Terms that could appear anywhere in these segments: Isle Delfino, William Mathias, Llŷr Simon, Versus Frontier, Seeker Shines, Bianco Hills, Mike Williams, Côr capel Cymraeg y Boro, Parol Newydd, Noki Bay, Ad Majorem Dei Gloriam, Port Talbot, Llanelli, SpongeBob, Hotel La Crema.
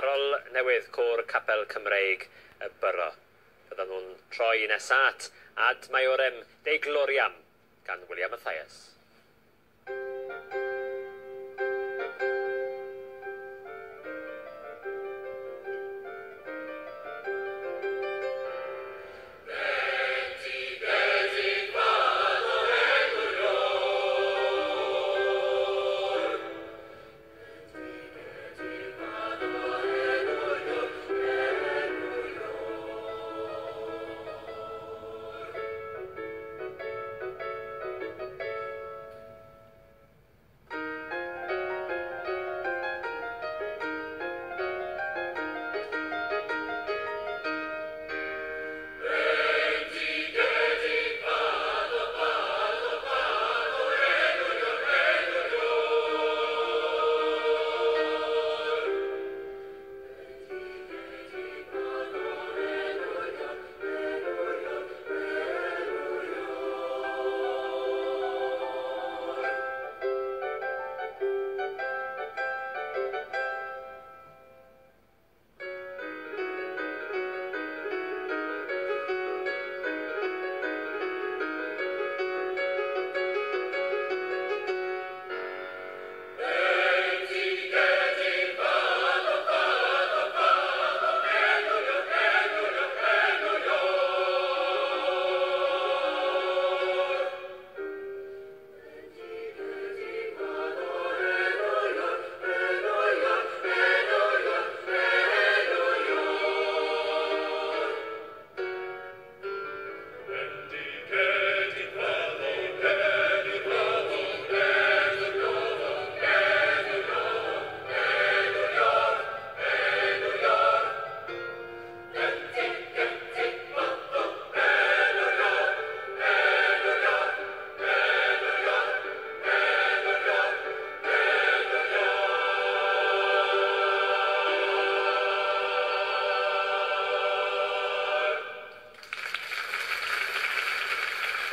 Parol Newydd, Côr Capel Cymraeg y Boro. Fyddan nhw'n troi nesa at Ad Majorem Dei Gloriam gan William Mathias.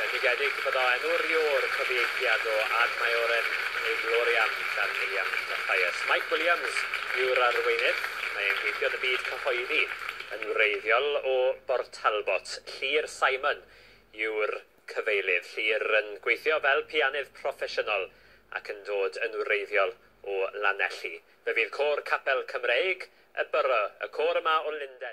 Bendigedig fydda enw'r i'r cyfieithiad o Ad Majorem Dei Gloriam gan William Mathias. Mike Williams yw'r arweinydd, mae'n gweithio yn y byd cyhoeddi yn wreiddiol o Port Talbot. Llŷr Simon yw'r cyfeilydd. Llŷr yn gweithio fel pianydd proffesiynol ac yn dod yn wreiddiol o Lanelli. Fe fydd Côr Capel Cymraeg y Boro, y côr yma o Lundain.